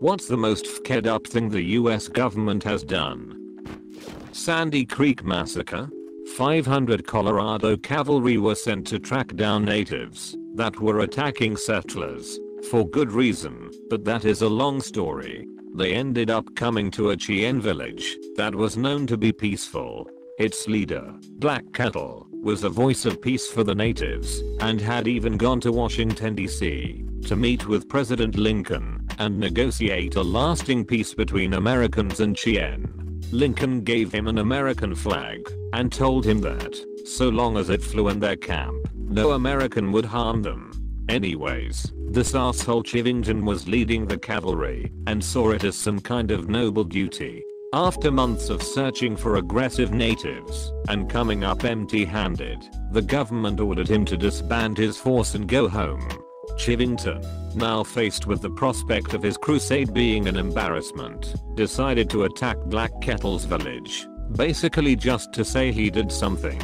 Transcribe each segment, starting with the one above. What's the most f***ed up thing the US government has done? Sandy Creek Massacre? 500 Colorado cavalry were sent to track down natives that were attacking settlers, for good reason, but that is a long story. They ended up coming to a Cheyenne village that was known to be peaceful. Its leader, Black Kettle, was a voice of peace for the natives, and had even gone to Washington, D.C. to meet with President Lincoln and negotiate a lasting peace between Americans and Cheyenne. Lincoln gave him an American flag and told him that, so long as it flew in their camp, no American would harm them. Anyways, this asshole Chivington was leading the cavalry and saw it as some kind of noble duty. After months of searching for aggressive natives and coming up empty-handed, the government ordered him to disband his force and go home. Chivington, now faced with the prospect of his crusade being an embarrassment, decided to attack Black Kettle's village, basically just to say he did something.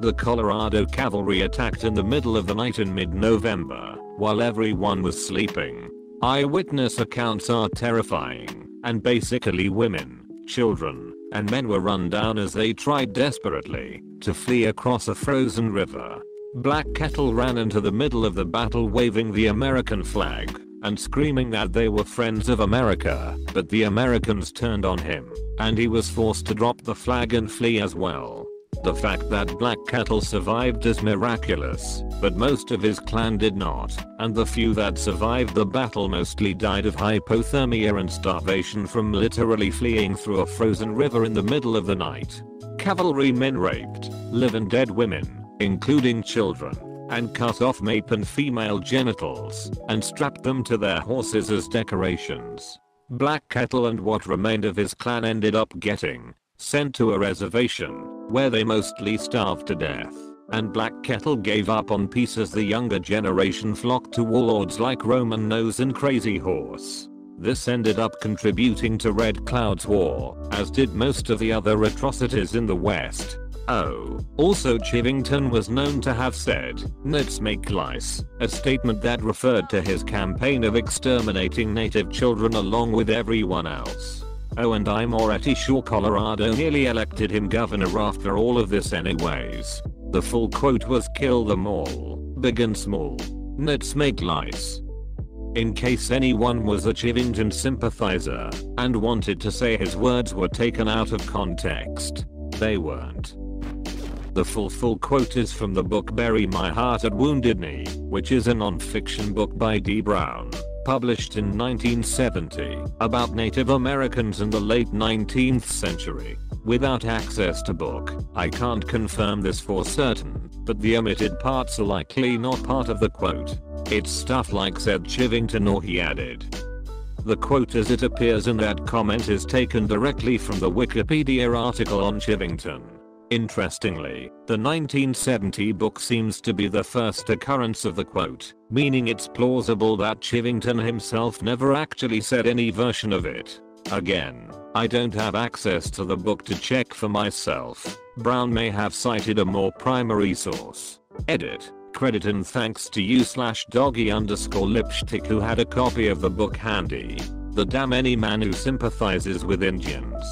The Colorado cavalry attacked in the middle of the night in mid-November, while everyone was sleeping. Eyewitness accounts are terrifying, and basically women, children, and men were run down as they tried desperately to flee across a frozen river. Black Kettle ran into the middle of the battle waving the American flag and screaming that they were friends of America, but the Americans turned on him, and he was forced to drop the flag and flee as well. The fact that Black Kettle survived is miraculous, but most of his clan did not, and the few that survived the battle mostly died of hypothermia and starvation from literally fleeing through a frozen river in the middle of the night. Cavalrymen raped live and dead women, including children, and cut off nape and female genitals, and strapped them to their horses as decorations. Black Kettle and what remained of his clan ended up getting sent to a reservation, where they mostly starved to death, and Black Kettle gave up on peace as the younger generation flocked to warlords like Roman Nose and Crazy Horse. This ended up contributing to Red Cloud's War, as did most of the other atrocities in the West. Oh, also Chivington was known to have said, "Let's make lice," a statement that referred to his campaign of exterminating native children along with everyone else. Oh, and I'm already sure Colorado nearly elected him governor after all of this anyways. The full quote was "kill them all, big and small. Let's make lice." In case anyone was a Chivington sympathizer and wanted to say his words were taken out of context, they weren't. The full quote is from the book Bury My Heart at Wounded Knee, which is a non-fiction book by Dee Brown, published in 1970, about Native Americans in the late 19th century. Without access to book, I can't confirm this for certain, but the omitted parts are likely not part of the quote. It's stuff like said Chivington or he added. The quote as it appears in that comment is taken directly from the Wikipedia article on Chivington. Interestingly, the 1970 book seems to be the first occurrence of the quote, meaning it's plausible that Chivington himself never actually said any version of it. Again, I don't have access to the book to check for myself. Brown may have cited a more primary source. Edit. Credit and thanks to you/doggy_lipstick who had a copy of the book handy. The damn any man who sympathizes with Indians.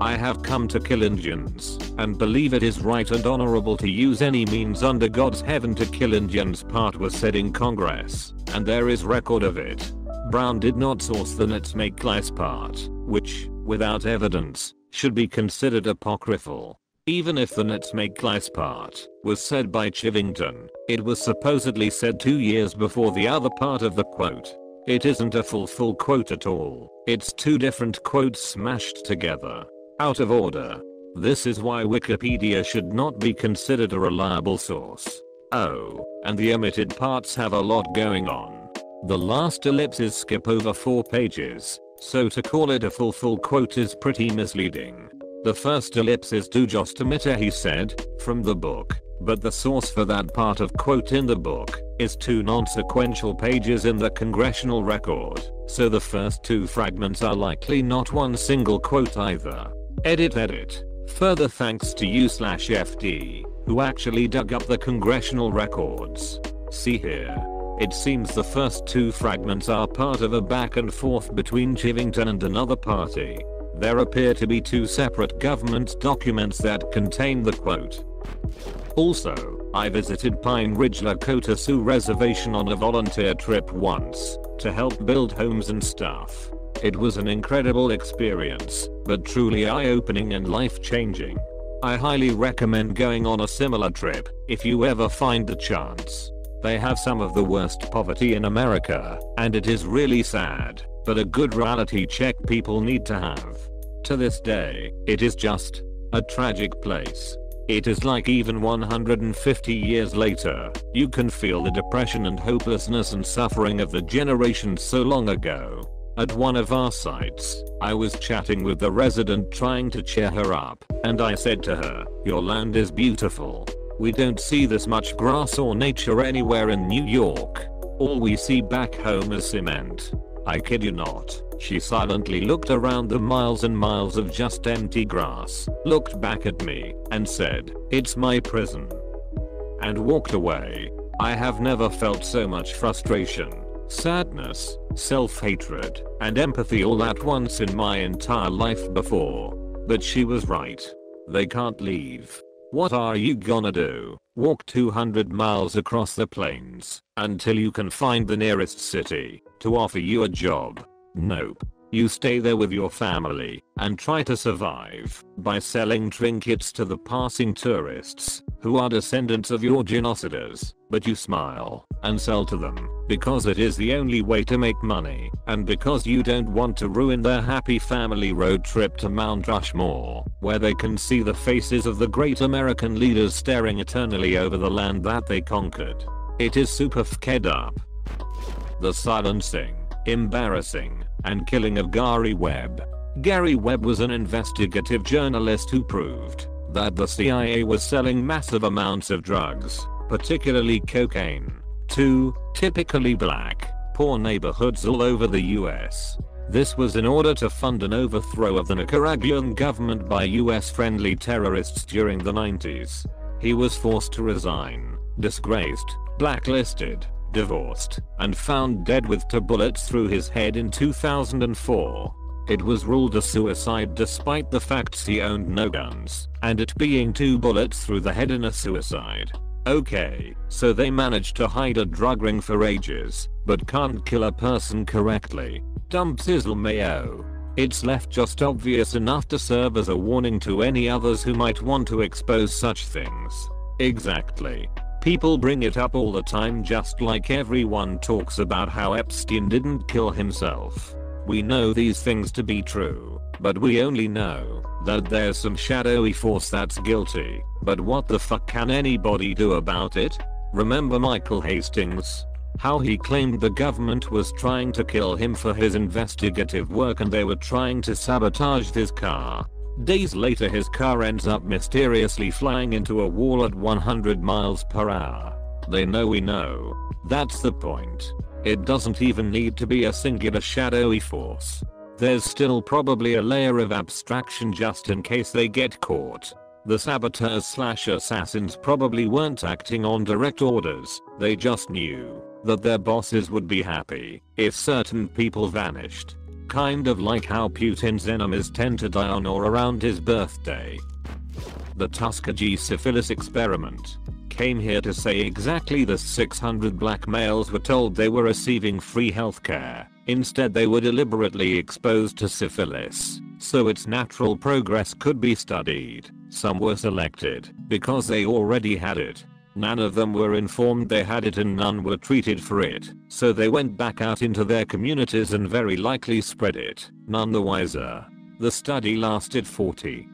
I have come to kill Indians, and believe it is right and honorable to use any means under God's heaven to kill Indians part was said in Congress, and there is record of it. Brown did not source the "let's make lice" part, which, without evidence, should be considered apocryphal. Even if the "let's make lice" part was said by Chivington, it was supposedly said 2 years before the other part of the quote. It isn't a full quote at all, it's two different quotes smashed together. Out of order. This is why Wikipedia should not be considered a reliable source. Oh, and the omitted parts have a lot going on. The last ellipses skip over 4 pages, so to call it a full quote is pretty misleading. The first ellipses do just omit a "he said" from the book, but the source for that part of quote in the book is 2 non-sequential pages in the congressional record, so the first 2 fragments are likely not one single quote either. Edit. Further thanks to you/FD, who actually dug up the congressional records. See here. It seems the first two fragments are part of a back and forth between Chivington and another party. There appear to be two separate government documents that contain the quote. Also, I visited Pine Ridge Lakota Sioux Reservation on a volunteer trip once, to help build homes and stuff. It was an incredible experience, but truly eye-opening and life-changing. I highly recommend going on a similar trip, if you ever find the chance. They have some of the worst poverty in America, and it is really sad, but a good reality check people need to have. To this day, it is just a tragic place. It is like even 150 years later, you can feel the depression and hopelessness and suffering of the generation so long ago. At one of our sites, I was chatting with the resident trying to cheer her up, and I said to her, "Your land is beautiful. We don't see this much grass or nature anywhere in New York. All we see back home is cement." I kid you not, she silently looked around the miles and miles of just empty grass, looked back at me, and said, "It's my prison," and walked away. I have never felt so much frustration, sadness, self-hatred, and empathy all at once in my entire life before. But she was right. They can't leave. What are you gonna do? Walk 200 miles across the plains until you can find the nearest city to offer you a job? Nope. You stay there with your family and try to survive by selling trinkets to the passing tourists who are descendants of your genociders, but you smile and sell to them because it is the only way to make money and because you don't want to ruin their happy family road trip to Mount Rushmore, where they can see the faces of the great American leaders staring eternally over the land that they conquered. It is super fed up. The silencing, embarrassing, and killing of Gary Webb. Gary Webb was an investigative journalist who proved that the CIA was selling massive amounts of drugs, particularly cocaine, to typically black, poor neighborhoods all over the US. This was in order to fund an overthrow of the Nicaraguan government by US-friendly terrorists during the 90s. He was forced to resign, disgraced, blacklisted, divorced, and found dead with 2 bullets through his head in 2004. It was ruled a suicide despite the facts he owned no guns, and it being 2 bullets through the head in a suicide. Okay, so they managed to hide a drug ring for ages, but can't kill a person correctly. Dumb sizzle mayo. It's left just obvious enough to serve as a warning to any others who might want to expose such things. Exactly. People bring it up all the time, just like everyone talks about how Epstein didn't kill himself. We know these things to be true, but we only know that there's some shadowy force that's guilty, but what the fuck can anybody do about it? Remember Michael Hastings? How he claimed the government was trying to kill him for his investigative work and they were trying to sabotage his car. Days later his car ends up mysteriously flying into a wall at 100 miles per hour. They know we know. That's the point. It doesn't even need to be a singular shadowy force. There's still probably a layer of abstraction just in case they get caught. The saboteurs/assassins probably weren't acting on direct orders, they just knew that their bosses would be happy if certain people vanished. Kind of like how Putin's enemies tend to die on or around his birthday. The Tuskegee syphilis experiment. Came here to say exactly this. 600 black males were told they were receiving free healthcare. Instead they were deliberately exposed to syphilis, so its natural progress could be studied. Some were selected because they already had it. None of them were informed they had it and none were treated for it, so they went back out into their communities and very likely spread it, none the wiser. The study lasted 40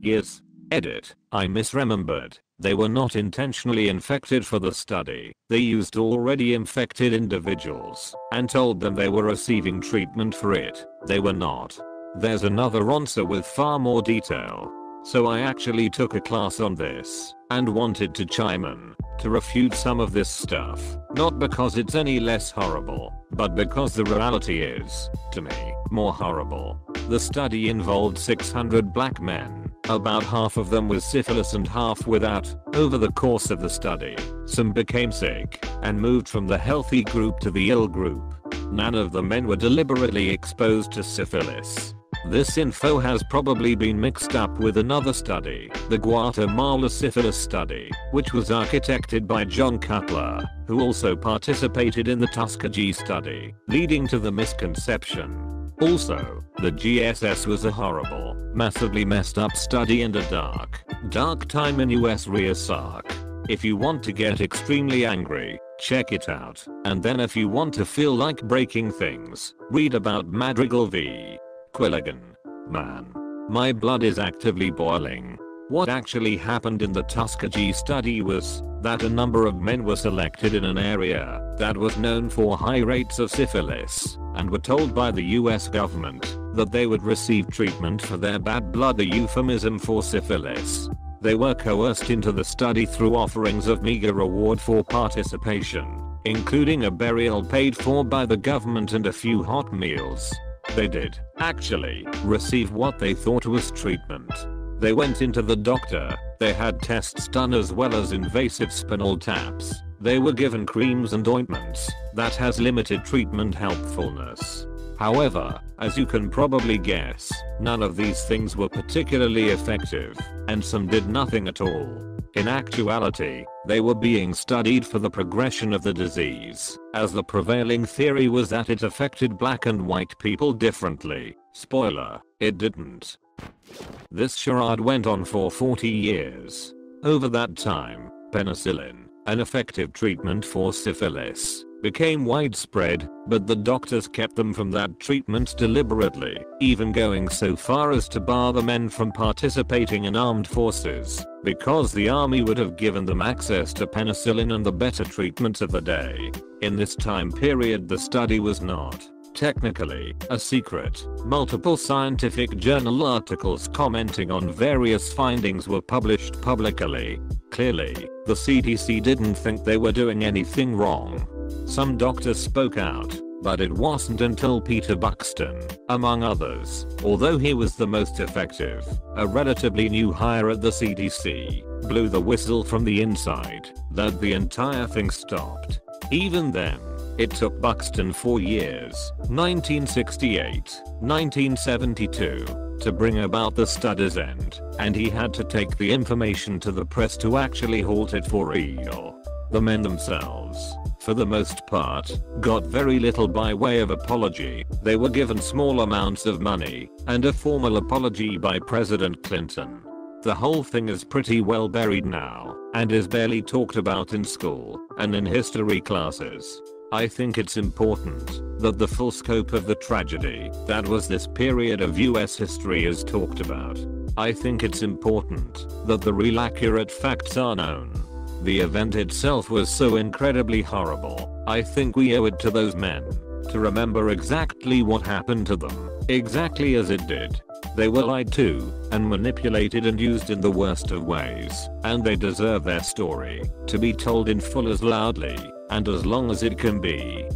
years. Edit, I misremembered, they were not intentionally infected for the study, they used already infected individuals, and told them they were receiving treatment for it, they were not. There's another answer with far more detail. So I actually took a class on this, and wanted to chime in, to refute some of this stuff, not because it's any less horrible, but because the reality is, to me, more horrible. The study involved 600 black men, About half of them with syphilis and half without. Over the course of the study, some became sick and moved from the healthy group to the ill group. None of the men were deliberately exposed to syphilis. This info has probably been mixed up with another study, the Guatemala syphilis study, which was architected by John Cutler, who also participated in the Tuskegee study, leading to the misconception. Also, the GSS was a horrible, massively messed up study and a dark time in US research. If you want to get extremely angry, check it out, and then if you want to feel like breaking things, read about Madrigal v. Quilligan. Man, my blood is actively boiling. What actually happened in the Tuskegee study was that a number of men were selected in an area that was known for high rates of syphilis and were told by the US government that they would receive treatment for their bad blood, a euphemism for syphilis. They were coerced into the study through offerings of meager reward for participation, including a burial paid for by the government and a few hot meals. They did, actually, receive what they thought was treatment. They went into the doctor, they had tests done as well as invasive spinal taps, they were given creams and ointments. That has limited treatment helpfulness. However, as you can probably guess, none of these things were particularly effective, and some did nothing at all. In actuality, they were being studied for the progression of the disease, as the prevailing theory was that it affected black and white people differently. Spoiler, it didn't. This charade went on for 40 years. Over that time, penicillin, an effective treatment for syphilis, became widespread, but the doctors kept them from that treatment deliberately, even going so far as to bar the men from participating in armed forces, because the army would have given them access to penicillin and the better treatments of the day. In this time period, the study was not technically a secret. Multiple scientific journal articles commenting on various findings were published publicly. Clearly, the CDC didn't think they were doing anything wrong. Some doctors spoke out, but it wasn't until Peter Buxton, among others, although he was the most effective, a relatively new hire at the CDC, blew the whistle from the inside, that the entire thing stopped. Even then, it took Buxton 4 years, 1968, 1972, to bring about the study's end, and he had to take the information to the press to actually halt it for real. The men themselves, for the most part, got very little by way of apology. They were given small amounts of money and a formal apology by President Clinton. The whole thing is pretty well buried now and is barely talked about in school and in history classes. I think it's important that the full scope of the tragedy that was this period of US history is talked about. I think it's important that the real accurate facts are known. The event itself was so incredibly horrible, I think we owe it to those men to remember exactly what happened to them, exactly as it did. They were lied to, and manipulated and used in the worst of ways, and they deserve their story to be told in full as loudly, and as long as it can be.